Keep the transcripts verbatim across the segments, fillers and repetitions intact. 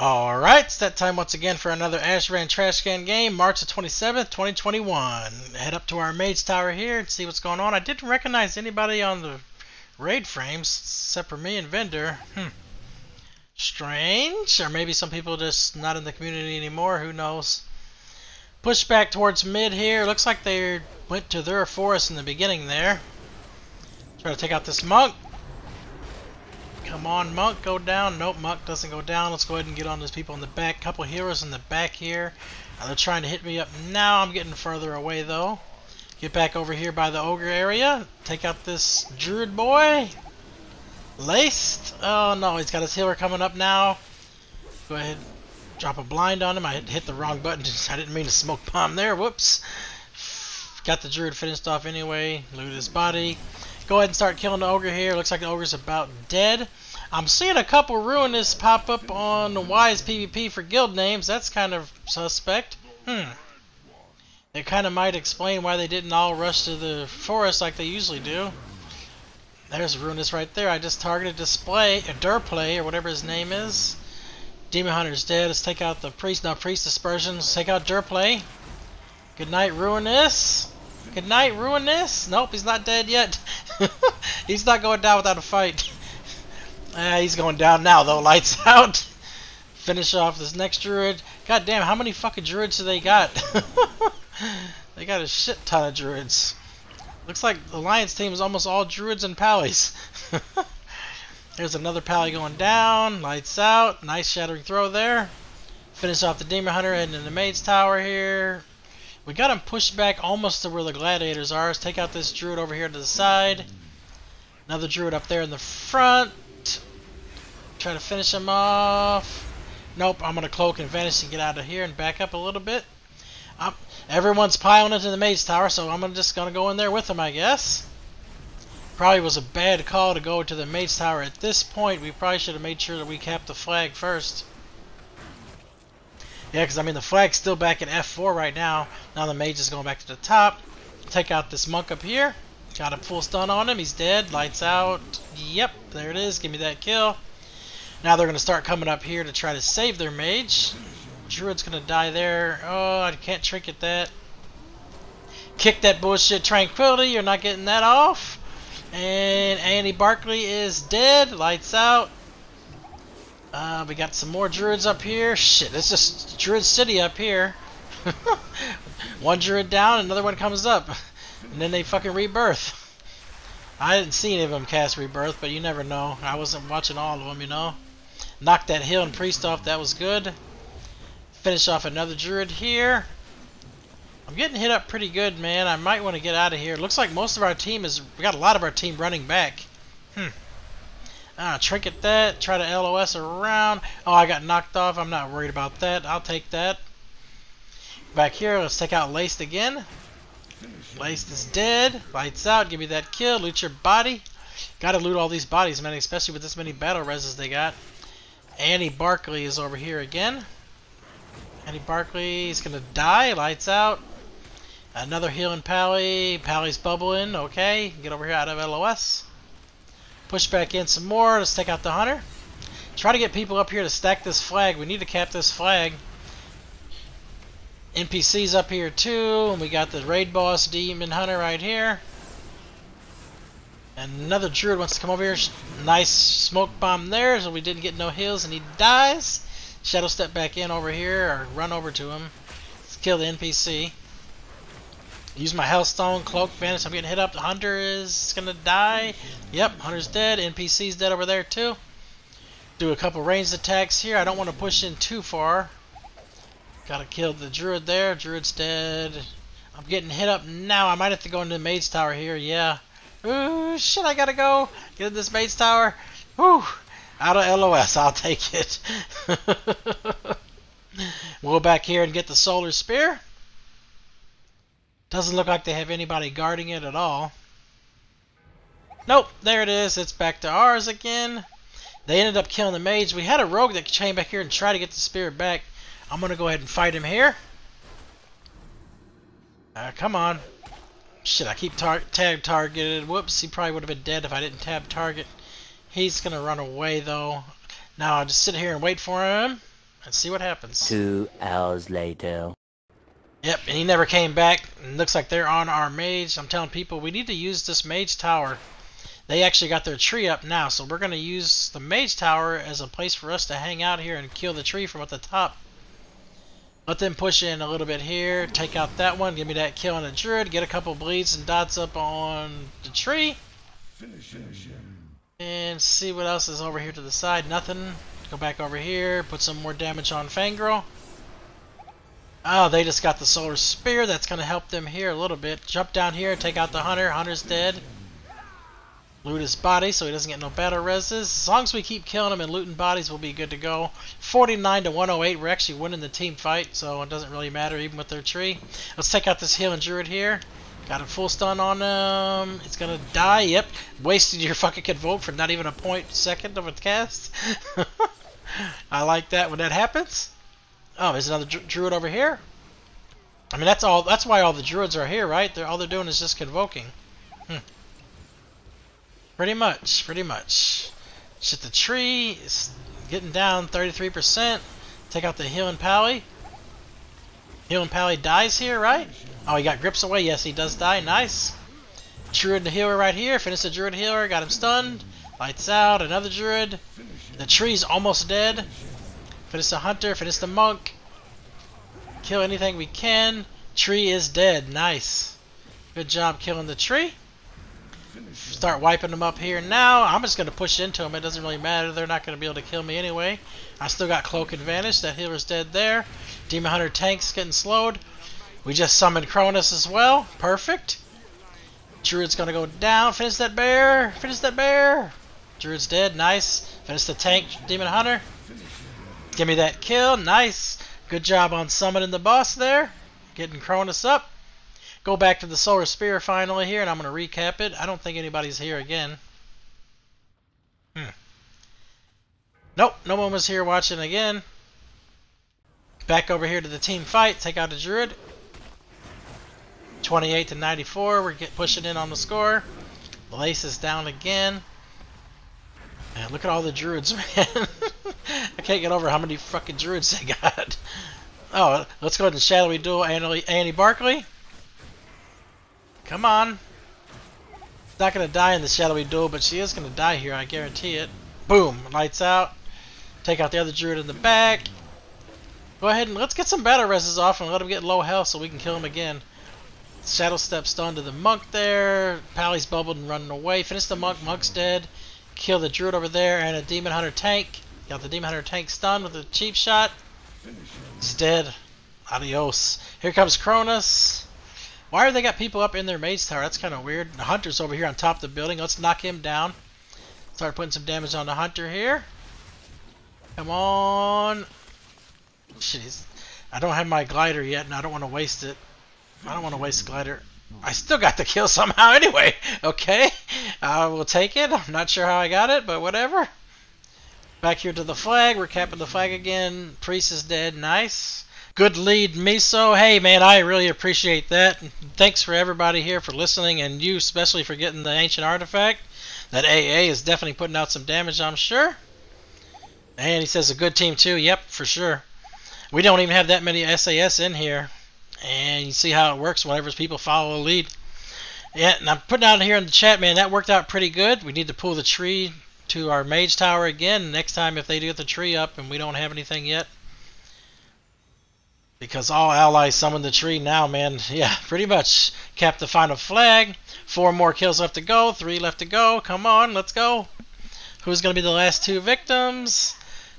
Alright, it's that time once again for another Ashran Trashcan game, March the twenty-seventh, twenty twenty-one. Head up to our Mage Tower here and see what's going on. I didn't recognize anybody on the raid frames, except for me and Vendor. Hmm. Strange, or maybe some people just not in the community anymore, who knows. Push back towards mid here. Looks like they went to their forest in the beginning there. Try to take out this monk. Come on, monk, go down. Nope, monk doesn't go down. Let's go ahead and get on those people in the back. Couple heroes in the back here. Uh, they're trying to hit me up now. I'm getting further away, though. Get back over here by the ogre area. Take out this druid boy. Laced. Oh, no, he's got his healer coming up now. Go ahead and drop a blind on him. I hit the wrong button. I didn't mean to smoke bomb there. Whoops. Got the druid finished off anyway. Loot his body. Go ahead and start killing the ogre here. Looks like the ogre's about dead. I'm seeing a couple Ruinous pop up on the Wise PvP for guild names. That's kind of suspect. Hmm. They kind of might explain why they didn't all rush to the forest like they usually do. There's Ruinous right there. I just targeted display, a Durplay or whatever his name is. Demon Hunter's dead. Let's take out the priest. Now priest dispersion. Let's take out Durplay. Good night, Ruinous. Good night, Ruinous. Nope, he's not dead yet. He's not going down without a fight. Ah, he's going down now, though. Lights out. Finish off this next druid. God damn, how many fucking druids do they got? They got a shit ton of druids. Looks like the Alliance team is almost all druids and pallies. There's another pally going down. Lights out. Nice shattering throw there. Finish off the Demon Hunter and then the Mage Tower here. We got him pushed back almost to where the gladiators are. Let's take out this druid over here to the side. Another druid up there in the front. Try to finish him off. Nope, I'm going to cloak and vanish and get out of here and back up a little bit. I'm, everyone's piling into the Mage Tower, so I'm just going to go in there with them, I guess. Probably was a bad call to go to the Mage Tower at this point. We probably should have made sure that we capped the flag first. Yeah, because, I mean, the flag's still back in F four right now. Now the mage is going back to the top. Take out this monk up here. Got a full stun on him. He's dead. Lights out. Yep, there it is. Give me that kill. Now they're going to start coming up here to try to save their mage. Druid's going to die there. Oh, I can't trinket that. Kick that bullshit tranquility. You're not getting that off. And Andy Barkley is dead. Lights out. Uh, we got some more druids up here. Shit, it's just druid city up here. One druid down, another one comes up. And then they fucking rebirth. I didn't see any of them cast rebirth, but you never know. I wasn't watching all of them, you know. Knocked that hill and priest off, that was good. Finish off another druid here. I'm getting hit up pretty good, man. I might want to get out of here. Looks like most of our team is... We got a lot of our team running back. Hmm. Ah, trinket that, try to L O S around. Oh, I got knocked off. I'm not worried about that. I'll take that. Back here, let's take out Laced again. Laced is dead. Lights out. Give me that kill. Loot your body. Gotta loot all these bodies, man, especially with this many battle reses they got. Annie Barkley is over here again. Annie Barkley is gonna die. Lights out. Another heal in Pally. Pally's bubbling. Okay, get over here out of L O S. Push back in some more. Let's take out the hunter. Try to get people up here to stack this flag. We need to cap this flag. N P Cs up here too. And we got the raid boss demon hunter right here. And another druid wants to come over here. Nice smoke bomb there. So we didn't get no heals and he dies. Shadow step back in over here or run over to him. Let's kill the N P C. Use my Hellstone, Cloak, Vanish. I'm getting hit up. The Hunter is going to die. Yep, Hunter's dead. N P C's dead over there, too. Do a couple ranged attacks here. I don't want to push in too far. Got to kill the Druid there. Druid's dead. I'm getting hit up now. I might have to go into the Mage Tower here. Yeah. Ooh, shit, I got to go. Get in this Mage Tower. Woo. Out of L O S. I'll take it. We'll go back here and get the Solar Sphere. Doesn't look like they have anybody guarding it at all. Nope, there it is. It's back to ours again. They ended up killing the mage. We had a rogue that came back here and tried to get the spirit back. I'm going to go ahead and fight him here. Uh, come on. Shit, I keep tar tab targeted. Whoops, he probably would have been dead if I didn't tab target. He's going to run away, though. Now I'll just sit here and wait for him. Let's see what happens. Two hours later. Yep, and he never came back. And looks like they're on our mage. I'm telling people, we need to use this mage tower. They actually got their tree up now, so we're going to use the mage tower as a place for us to hang out here and kill the tree from at the top. Let them push in a little bit here. Take out that one. Give me that kill on the druid. Get a couple bleeds and dots up on the tree. Finish him. And see what else is over here to the side. Nothing. Go back over here. Put some more damage on Fangirl. Oh, they just got the Solar Sphere. That's going to help them here a little bit. Jump down here. Take out the Hunter. Hunter's dead. Loot his body so he doesn't get no battle reses. As long as we keep killing him and looting bodies, we'll be good to go. forty-nine to one oh eight. We're actually winning the team fight, so it doesn't really matter even with their tree. Let's take out this healing druid here. Got a full stun on him. It's going to die. Yep. Wasted your fucking convoke for not even a point second of a cast. I like that when that happens. Oh, there's another dru druid over here. I mean, that's all. That's why all the druids are here, right? They're, all they're doing is just convoking. Hmm. Pretty much, pretty much. Shit, the tree is getting down thirty-three percent. Take out the healing pally. Healing pally dies here, right? Oh, he got grips away. Yes, he does die. Nice. Druid the healer right here. Finish the druid healer. Got him stunned. Lights out. Another druid. The tree's almost dead. Finish the hunter. Finish the monk. Kill anything we can. Tree is dead. Nice. Good job killing the tree. Start wiping them up here now. I'm just going to push into them. It doesn't really matter. They're not going to be able to kill me anyway. I still got cloak advantage. That healer's dead there. Demon Hunter tank's getting slowed. We just summoned Kronus as well. Perfect. Druid's going to go down. Finish that bear. Finish that bear. Druid's dead. Nice. Finish the tank, Demon Hunter. Give me that kill. Nice. Good job on summoning the boss there. Getting Kronus up. Go back to the Solar Sphere finally here, and I'm going to recap it. I don't think anybody's here again. Hmm. Nope, no one was here watching again. Back over here to the team fight. Take out the druid. twenty-eight to ninety-four. We're get, pushing in on the score. Lace is down again. Man, look at all the druids, man. I can't get over how many fucking druids they got. Oh, let's go ahead and shadowy duel Annie, Annie Barkley. Come on. She's not going to die in the shadowy duel, but she is going to die here, I guarantee it. Boom. Lights out. Take out the other druid in the back. Go ahead and let's get some battle reses off and let him get low health so we can kill him again. Shadow step stun to the monk there. Pally's bubbled and running away. Finish the monk. Monk's dead. Kill the druid over there and a demon hunter tank. Got the demon hunter tank stunned with a cheap shot. It's dead. Adios. Here comes Kronus. Why are they got people up in their mage tower? That's kind of weird. The hunter's over here on top of the building. Let's knock him down. Start putting some damage on the hunter here. Come on. Jeez. I don't have my glider yet, and I don't want to waste it. I don't want to waste the glider. I still got the kill somehow anyway. Okay. I will take it. I'm not sure how I got it, but whatever. Back here to the flag. We're capping the flag again. Priest is dead. Nice. Good lead, Miso. Hey, man, I really appreciate that. Thanks for everybody here for listening, and you especially for getting the ancient artifact. That A A is definitely putting out some damage, I'm sure. And he says a good team, too. Yep, for sure. We don't even have that many S A S in here. And you see how it works whenever people follow a lead. Yeah, and I'm putting out here in the chat, man, that worked out pretty good. We need to pull the tree to our mage tower again next time if they do get the tree up and we don't have anything yet. Because all allies summon the tree now, man. Yeah, pretty much. Cap the final flag. Four more kills left to go. Three left to go. Come on, let's go. Who's going to be the last two victims?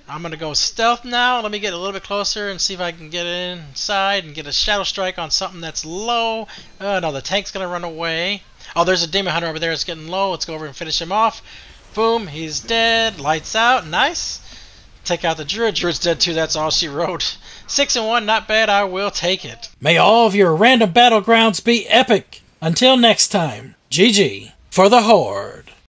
I'm going to go stealth now. Let me get a little bit closer and see if I can get inside and get a shadow strike on something that's low. Oh, no, the tank's going to run away. Oh, there's a demon hunter over there. It's getting low. Let's go over and finish him off. Boom, he's dead. Lights out. Nice. Take out the druid. Druid's dead too. That's all she wrote. Six and one, not bad. I will take it. May all of your random battlegrounds be epic. Until next time, G G for the Horde.